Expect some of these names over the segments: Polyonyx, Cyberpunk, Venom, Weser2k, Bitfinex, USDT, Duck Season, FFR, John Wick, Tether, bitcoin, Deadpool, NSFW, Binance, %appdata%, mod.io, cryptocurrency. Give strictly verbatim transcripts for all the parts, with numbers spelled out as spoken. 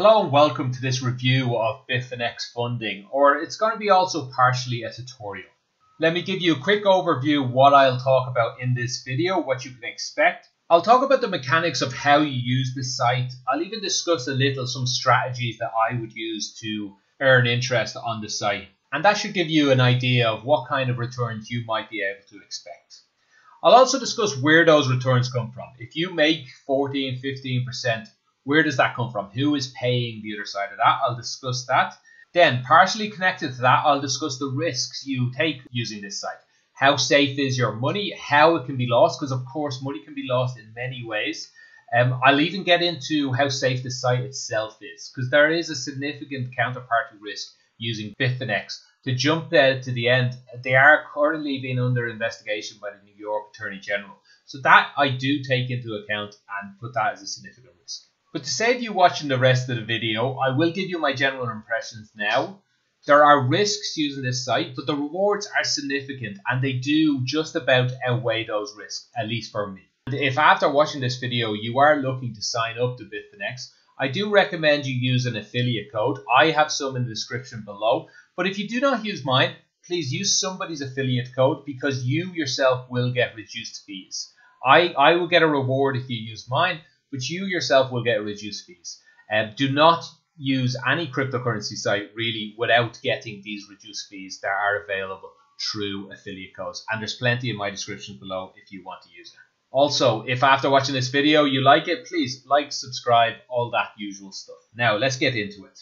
Hello and welcome to this review of Bitfinex funding, or it's going to be also partially a tutorial. Let me give you a quick overview of what I'll talk about in this video, what you can expect. I'll talk about the mechanics of how you use the site. I'll even discuss a little some strategies that I would use to earn interest on the site. And that should give you an idea of what kind of returns you might be able to expect. I'll also discuss where those returns come from. If you make fourteen, fifteen percent, where does that come from? Who is paying the other side of that? I'll discuss that. Then, partially connected to that, I'll discuss the risks you take using this site. How safe is your money? How it can be lost? Because, of course, money can be lost in many ways. Um, I'll even get into how safe the site itself is, because there is a significant counterparty risk using Bitfinex. To jump there to the end, they are currently being under investigation by the New York Attorney General. So that I do take into account and put that as a significant risk. But to save you watching the rest of the video, I will give you my general impressions now. There are risks using this site, but the rewards are significant and they do just about outweigh those risks, at least for me. And if after watching this video you are looking to sign up to Bitfinex, I do recommend you use an affiliate code. I have some in the description below, but if you do not use mine, please use somebody's affiliate code because you yourself will get reduced fees. I, I will get a reward if you use mine, but you yourself will get reduced fees. Um, do not use any cryptocurrency site really without getting these reduced fees that are available through affiliate codes. And there's plenty in my description below if you want to use it. Also, if after watching this video you like it, please like, subscribe, all that usual stuff. Now let's get into it.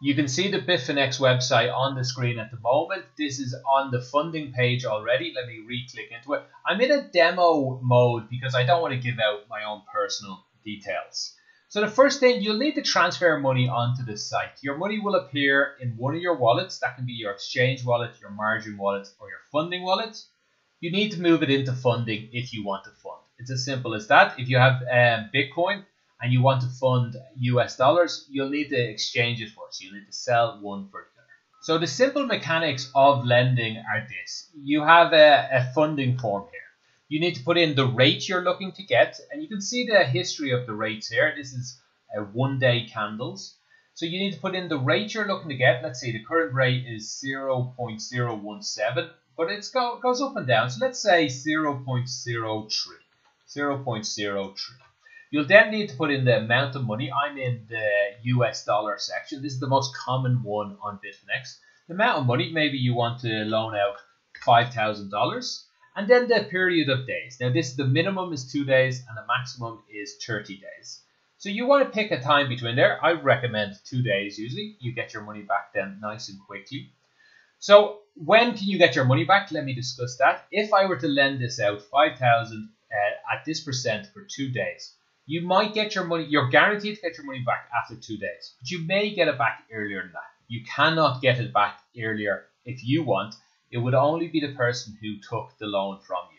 You can see the Bitfinex website on the screen at the moment. This is on the funding page already. Let me re-click into it. I'm in a demo mode because I don't want to give out my own personal details. So the first thing, you'll need to transfer money onto the site. Your money will appear in one of your wallets. That can be your exchange wallet, your margin wallet, or your funding wallet. You need to move it into funding if you want to fund. It's as simple as that. If you have um, Bitcoin and you want to fund U S dollars, you'll need to exchange it first. You'll need to sell one for the other. So the simple mechanics of lending are this. You have a, a funding form here. You need to put in the rate you're looking to get. And you can see the history of the rates here. This is a one day candles. So you need to put in the rate you're looking to get. Let's see, the current rate is zero point zero one seven, but it go, goes up and down. So let's say zero point zero three. zero point zero three. You'll then need to put in the amount of money. I'm in the U S dollar section. This is the most common one on Bitfinex. The amount of money, maybe you want to loan out five thousand dollars. And then the period of days. Now this, the minimum is two days and the maximum is thirty days. So you want to pick a time between there. I recommend two days usually. You get your money back then nice and quickly. So when can you get your money back? Let me discuss that. If I were to lend this out five thousand uh, at this percent for two days, you might get your money, you're guaranteed to get your money back after two days, but you may get it back earlier than that. You cannot get it back earlier if you want. It would only be the person who took the loan from you.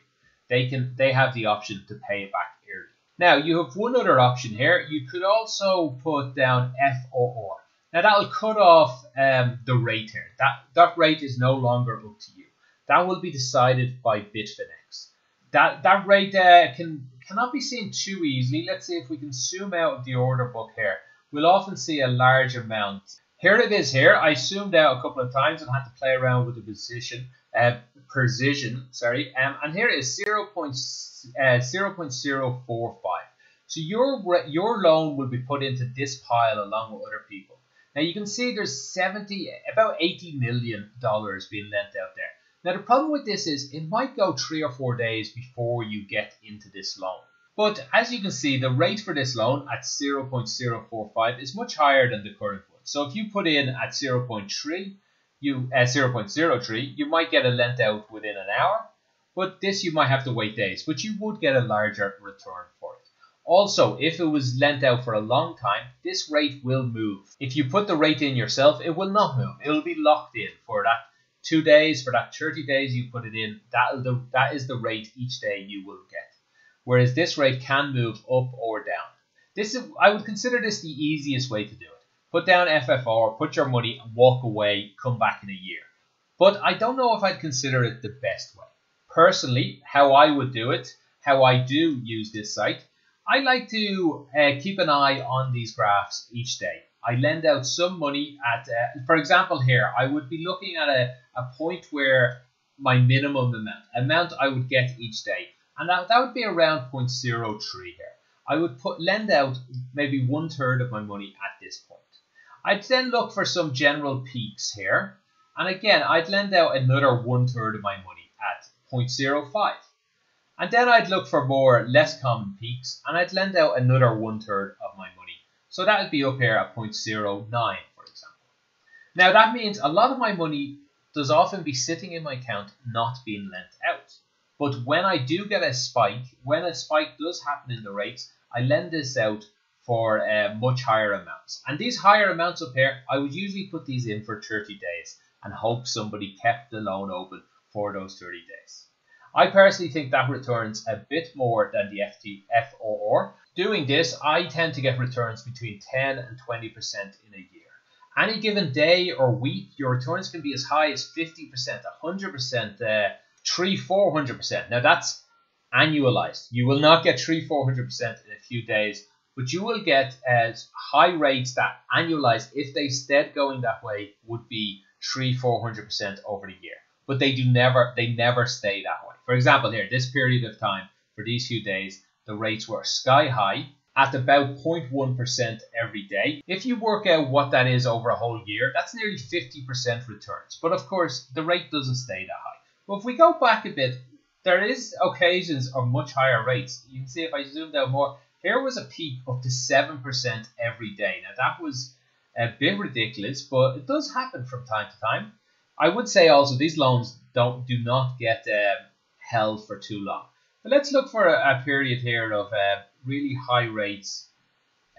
They can, they have the option to pay it back early. Now, you have one other option here. You could also put down F F R. Now, that will cut off um, the rate here. That, that rate is no longer up to you. That will be decided by Bitfinex. That, that rate uh, can cannot be seen too easily. Let's see if we can zoom out of the order book here. We'll often see a large amount. Here it is here. I zoomed out a couple of times and had to play around with the position, uh, precision, sorry. Um, and here it is zero point zero four five. So your, your loan will be put into this pile along with other people. Now you can see there's seventy, about eighty million dollars being lent out there. Now the problem with this is it might go three or four days before you get into this loan. But as you can see, the rate for this loan at zero point zero four five is much higher than the current one. So if you put in at zero point three, you uh, zero point zero three, you might get a lent out within an hour. But this you might have to wait days, but you would get a larger return for it. Also, if it was lent out for a long time, this rate will move. If you put the rate in yourself, it will not move. It will be locked in for that two days, for that thirty days you put it in. That the, that is the rate each day you will get. Whereas this rate can move up or down. This is, I would consider this the easiest way to do it. Put down F F R, put your money, walk away, come back in a year. But I don't know if I'd consider it the best way. Personally, how I would do it, how I do use this site, I like to uh, keep an eye on these graphs each day. I lend out some money at, uh, for example, here, I would be looking at a, a point where my minimum amount, amount I would get each day. And that, that would be around zero point zero three here. I would put lend out maybe one third of my money at this point. I'd then look for some general peaks here. And again, I'd lend out another one third of my money at zero point zero five. And then I'd look for more less common peaks and I'd lend out another one third of my money. So that would be up here at zero point zero nine, for example. Now that means a lot of my money does often be sitting in my account, not being lent out. But when I do get a spike, when a spike does happen in the rates, I lend this out for uh, much higher amounts. And these higher amounts up here, I would usually put these in for thirty days and hope somebody kept the loan open for those thirty days. I personally think that returns a bit more than the F T F R. Doing this, I tend to get returns between ten and twenty percent in a year. Any given day or week, your returns can be as high as fifty percent, one hundred percent, uh, three, four hundred percent. Now that's annualized. You will not get three, four hundred percent in a few days, but you will get as high rates that annualized, if they stayed going that way, would be three, four hundred percent over the year. But they do never, they never stay that way. For example, here, this period of time, for these few days, the rates were sky high at about zero point one percent every day. If you work out what that is over a whole year, that's nearly fifty percent returns. But of course, the rate doesn't stay that high. But if we go back a bit, there is occasions of much higher rates. You can see if I zoomed out more, here was a peak up to seven percent every day. Now that was a bit ridiculous, but it does happen from time to time. I would say also these loans don't do not get um, held for too long. But let's look for a, a period here of uh, really high rates.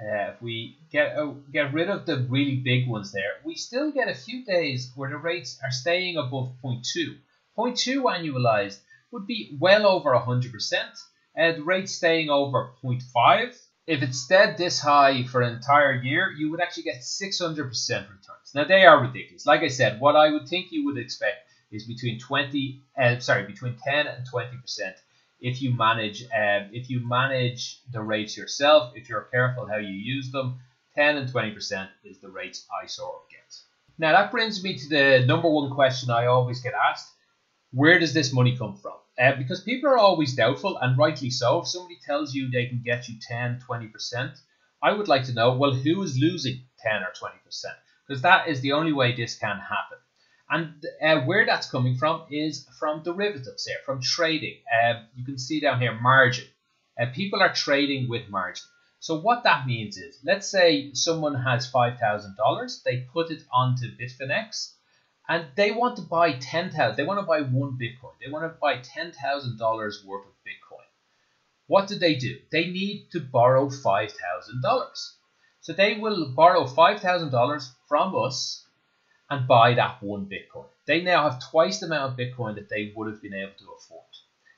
Uh, if we get uh, get rid of the really big ones there, we still get a few days where the rates are staying above zero point two. zero point two annualized would be well over one hundred percent, and the rate staying over zero point five. If it stayed this high for an entire year, you would actually get six hundred percent returns. Now they are ridiculous. Like I said, what I would think you would expect is between twenty, uh, sorry, between ten and twenty percent if you manage, um, if you manage the rates yourself, if you're careful how you use them. Ten and twenty percent is the rates I saw get. Now that brings me to the number one question I always get asked. Where does this money come from? Uh, because people are always doubtful, and rightly so. If somebody tells you they can get you ten, twenty percent, I would like to know, well, who is losing ten or twenty percent? Because that is the only way this can happen. And uh, where that's coming from is from derivatives here, from trading. Uh, you can see down here, margin. Uh, people are trading with margin. So what that means is, let's say someone has five thousand dollars. They put it onto Bitfinex. And they want to buy ten thousand dollars. They want to buy one Bitcoin. They want to buy ten thousand dollars worth of Bitcoin. What do they do? They need to borrow five thousand dollars. So they will borrow five thousand dollars from us and buy that one Bitcoin. They now have twice the amount of Bitcoin that they would have been able to afford.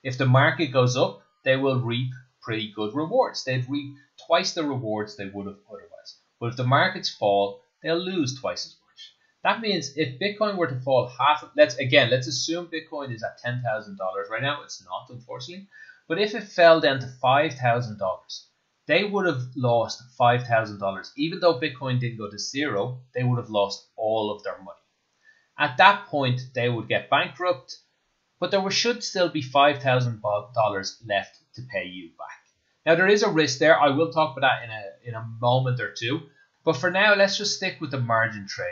If the market goes up, they will reap pretty good rewards. They'd reap twice the rewards they would have otherwise. But if the markets fall, they'll lose twice as much. That means if Bitcoin were to fall half, let's again, let's assume Bitcoin is at ten thousand dollars right now. It's not, unfortunately. But if it fell down to five thousand dollars, they would have lost five thousand dollars. Even though Bitcoin didn't go to zero, they would have lost all of their money. At that point, they would get bankrupt, but there should still be five thousand dollars left to pay you back. Now, there is a risk there. I will talk about that in a, in a moment or two. But for now, let's just stick with the margin trader.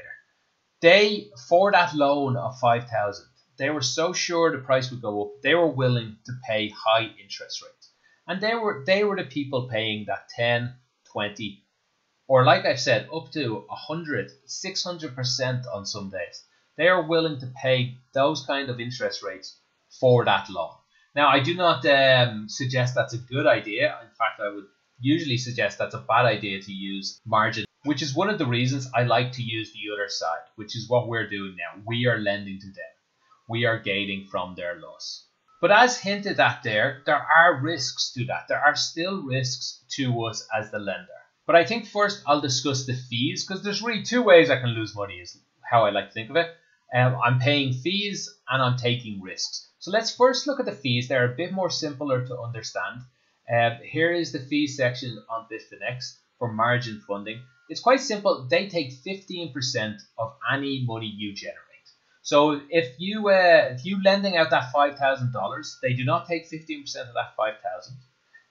They, for that loan of five thousand dollars, they were so sure the price would go up, they were willing to pay high interest rates. And they were they were the people paying that ten, twenty, or like I've said, up to one hundred, six hundred percent on some days. They are willing to pay those kind of interest rates for that loan. Now, I do not um, suggest that's a good idea. In fact, I would usually suggest that's a bad idea to use margin, which is one of the reasons I like to use the other side, which is what we're doing now. We are lending to them. We are gaining from their loss. But as hinted at there, there are risks to that. There are still risks to us as the lender. But I think first I'll discuss the fees, because there's really two ways I can lose money is how I like to think of it. Um, I'm paying fees and I'm taking risks. So let's first look at the fees. They're a bit more simpler to understand. Um, here is the fee section on Bitfinex for margin funding. It's quite simple. They take fifteen percent of any money you generate. So if you uh, if you lending out that five thousand dollars, they do not take fifteen percent of that five thousand dollars.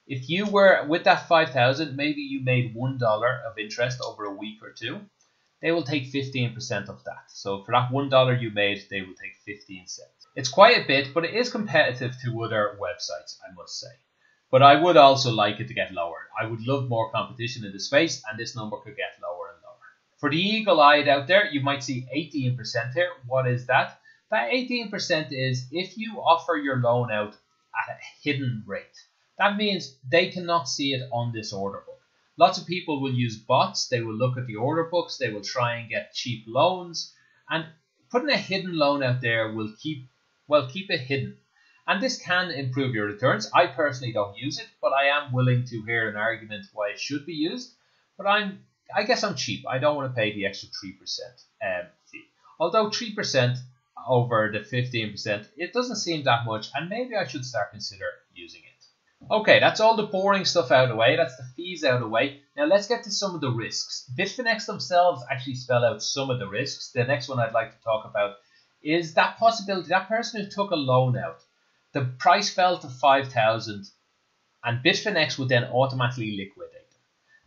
If you were with that five thousand dollars, maybe you made one dollar of interest over a week or two, they will take fifteen percent of that. So for that one dollar you made, they will take fifteen cents. It's quite a bit, but it is competitive to other websites, I must say. But I would also like it to get lower. I would love more competition in the space, and this number could get lower and lower. For the eagle-eyed out there, you might see eighteen percent here. What is that? That eighteen percent is if you offer your loan out at a hidden rate. That means they cannot see it on this order book. Lots of people will use bots. They will look at the order books. They will try and get cheap loans. And putting a hidden loan out there will keep, well, keep it hidden. And this can improve your returns. I personally don't use it, but I am willing to hear an argument why it should be used. But I'm, I guess I'm cheap. I don't want to pay the extra three percent um, fee. Although three percent over the fifteen percent, it doesn't seem that much. And maybe I should start consider using it. Okay, that's all the boring stuff out of the way. That's the fees out of the way. Now let's get to some of the risks. Bitfinex themselves actually spell out some of the risks. The next one I'd like to talk about is that possibility, that person who took a loan out, the price fell to five thousand dollars and Bitfinex would then automatically liquidate them.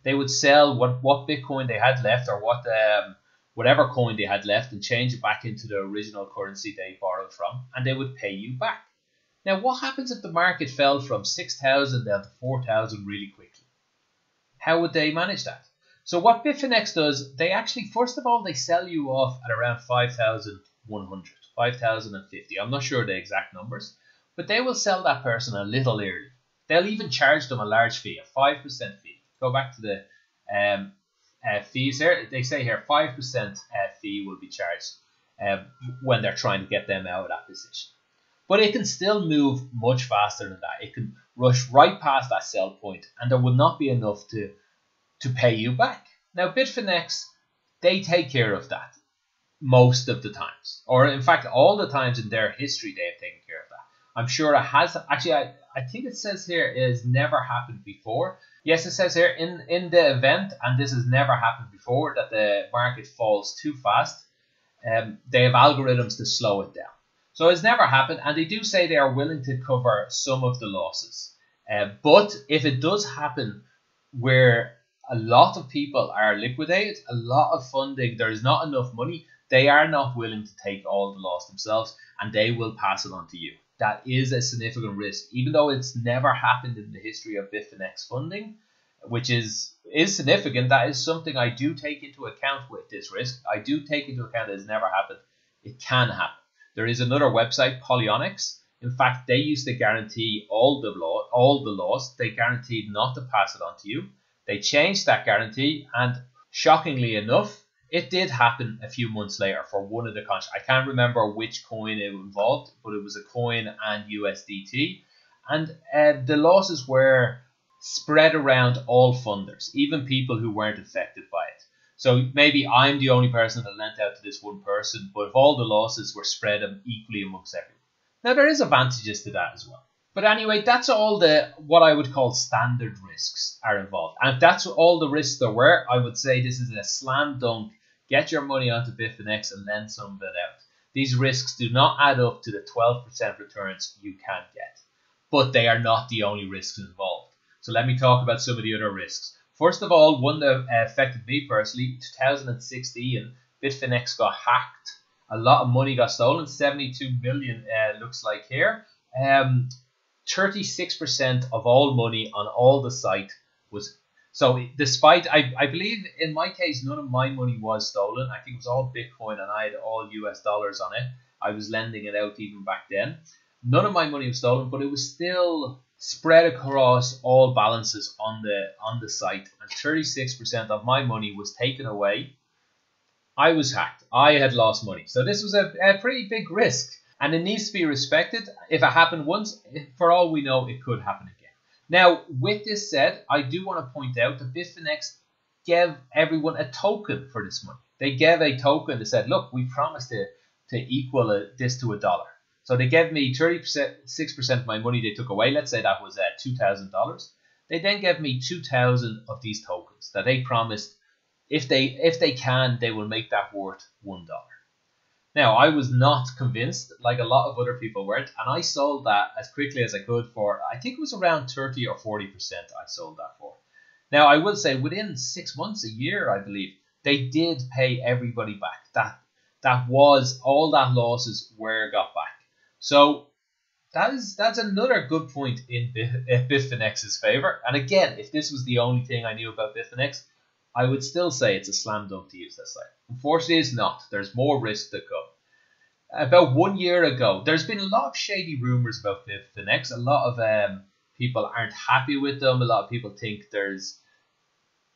They would sell what, what Bitcoin they had left or what um, whatever coin they had left and change it back into the original currency they borrowed from, and they would pay you back. Now, what happens if the market fell from six thousand dollars down to four thousand dollars really quickly? How would they manage that? So what Bitfinex does, they actually, first of all, they sell you off at around five thousand one hundred dollars, five thousand fifty dollars. I'm not sure the exact numbers. But they will sell that person a little early. They'll even charge them a large fee, a five percent fee. Go back to the um, uh, fees here. They say here five percent uh, fee will be charged um, when they're trying to get them out of that position. But it can still move much faster than that. It can rush right past that sell point, and there will not be enough to, to pay you back. Now, Bitfinex, they take care of that most of the times. Or in fact, all the times in their history they have taken care of that. I'm sure it has. Actually, I, I think it says here it has never happened before. Yes, it says here in, in the event, and this has never happened before, that the market falls too fast. Um, they have algorithms to slow it down. So it's never happened, and they do say they are willing to cover some of the losses. Uh, but if it does happen where a lot of people are liquidated, a lot of funding, there is not enough money, they are not willing to take all the loss themselves, and they will pass it on to you. That is a significant risk, even though it's never happened in the history of Bitfinex funding, which is, is significant. That is something I do take into account with this risk. I do take into account it has never happened. It can happen. There is another website, Polyonyx. In fact, they used to guarantee all the, lo all the loss. They guaranteed not to pass it on to you. They changed that guarantee, and shockingly enough, it did happen a few months later for one of the contracts. I can't remember which coin it involved, but it was a coin and U S D T. And uh, the losses were spread around all funders, even people who weren't affected by it. So maybe I'm the only person that lent out to this one person, but if all the losses were spread equally amongst everyone. Now, there is advantages to that as well. But anyway, that's all the, what I would call standard risks are involved. And if that's all the risks there were, I would say this is a slam dunk. Get your money onto Bitfinex and lend some of it out. These risks do not add up to the twelve percent returns you can get. But they are not the only risks involved. So let me talk about some of the other risks. First of all, one that affected me personally, two thousand sixteen, Bitfinex got hacked. A lot of money got stolen, seventy-two million uh, looks like here. Um, thirty-six percent of all money on all the site was. So despite, I, I believe in my case, none of my money was stolen. I think it was all Bitcoin and I had all U S dollars on it. I was lending it out even back then. None of my money was stolen, but it was still spread across all balances on the, on the site. And thirty-six percent of my money was taken away. I was hacked. I had lost money. So this was a, a pretty big risk. And it needs to be respected. If it happened once, for all we know, it could happen again. Now, with this said, I do want to point out that Bitfinex gave everyone a token for this money. They gave a token that said, look, we promised to, to equal a, this to a dollar. So they gave me thirty-six percent of my money they took away. Let's say that was uh, two thousand dollars. They then gave me two thousand of these tokens that they promised if they if they can, they will make that worth one dollar. Now, I was not convinced, like a lot of other people weren't, and I sold that as quickly as I could for, I think it was around thirty or forty percent I sold that for. Now, I will say within six months, a year, I believe, they did pay everybody back. That that was, all that losses were got back. So that is, that's another good point in Bitfinex's favor. And again, if this was the only thing I knew about Bitfinex, I would still say it's a slam dunk to use this site. Unfortunately, it's not. There's more risk to come. About one year ago, there's been a lot of shady rumors about Bitfinex. A lot of um, people aren't happy with them. A lot of people think there's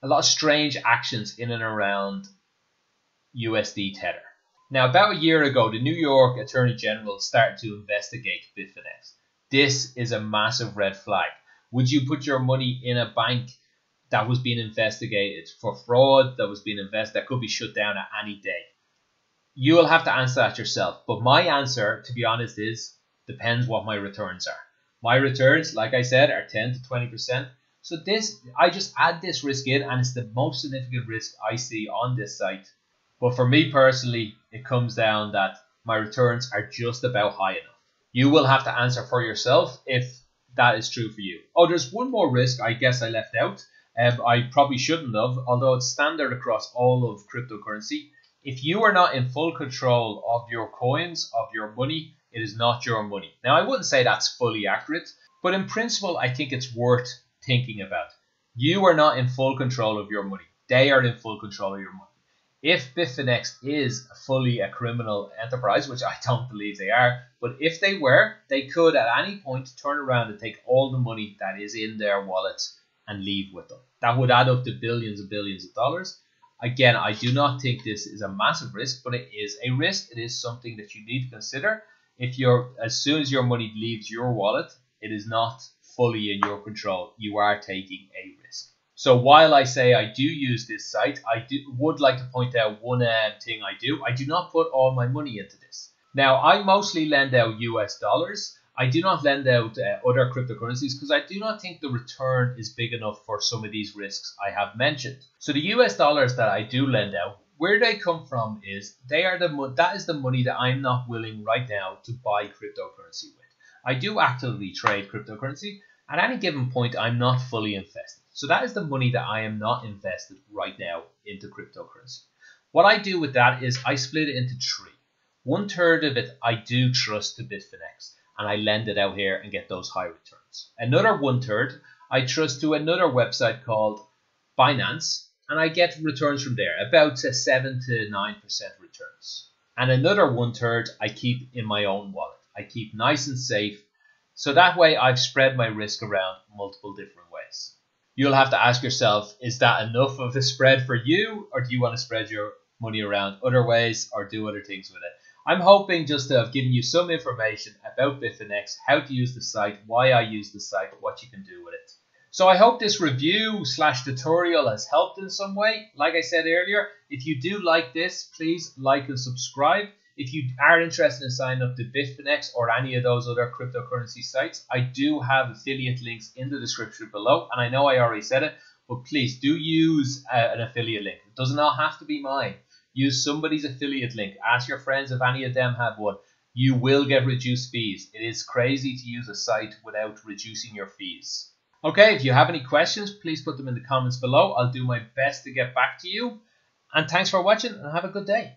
a lot of strange actions in and around U S D Tether. Now, about a year ago, the New York Attorney General started to investigate Bitfinex. This is a massive red flag. Would you put your money in a bank that was being investigated for fraud, that was being invested, that could be shut down at any day? You will have to answer that yourself. But my answer, to be honest, is depends what my returns are. My returns, like I said, are ten to twenty percent. So this, I just add this risk in, and it's the most significant risk I see on this site. But for me personally, it comes down that my returns are just about high enough. You will have to answer for yourself if that is true for you. Oh, there's one more risk I guess I left out. Um, I probably shouldn't have, although it's standard across all of cryptocurrency. If you are not in full control of your coins, of your money, it is not your money. Now, I wouldn't say that's fully accurate, but in principle, I think it's worth thinking about. You are not in full control of your money. They are in full control of your money. If Bitfinex is fully a criminal enterprise, which I don't believe they are, but if they were, they could at any point turn around and take all the money that is in their wallets and leave with them. That would add up to billions and billions of dollars. Again, I do not think this is a massive risk, but it is a risk. It is something that you need to consider. If you're, as soon as your money leaves your wallet, it is not fully in your control. You are taking a risk. So while I say I do use this site, I do, would like to point out one um, thing I do. I do not put all my money into this. Now, I mostly lend out U S dollars. I do not lend out uh, other cryptocurrencies because I do not think the return is big enough for some of these risks I have mentioned. So the U S dollars that I do lend out, where they come from is they are the that is the money that I'm not willing right now to buy cryptocurrency with. I do actively trade cryptocurrency. At any given point, I'm not fully invested. So that is the money that I am not invested right now into cryptocurrency. What I do with that is I split it into three. One third of it I do trust to Bitfinex, and I lend it out here and get those high returns. Another one third, I trust to another website called Binance, and I get returns from there, about a seven to nine percent returns. And another one third I keep in my own wallet. I keep nice and safe, so that way I've spread my risk around multiple different ways. You'll have to ask yourself, is that enough of a spread for you, or do you want to spread your money around other ways or do other things with it? I'm hoping just to have given you some information about Bitfinex, how to use the site, why I use the site, what you can do with it. So I hope this review slash tutorial has helped in some way. Like I said earlier, if you do like this, please like and subscribe. If you are interested in signing up to Bitfinex or any of those other cryptocurrency sites, I do have affiliate links in the description below. And I know I already said it, but please do use uh, an affiliate link. It does not have to be mine. Use somebody's affiliate link. Ask your friends if any of them have one. You will get reduced fees. It is crazy to use a site without reducing your fees. Okay, if you have any questions, please put them in the comments below. I'll do my best to get back to you. And thanks for watching and have a good day.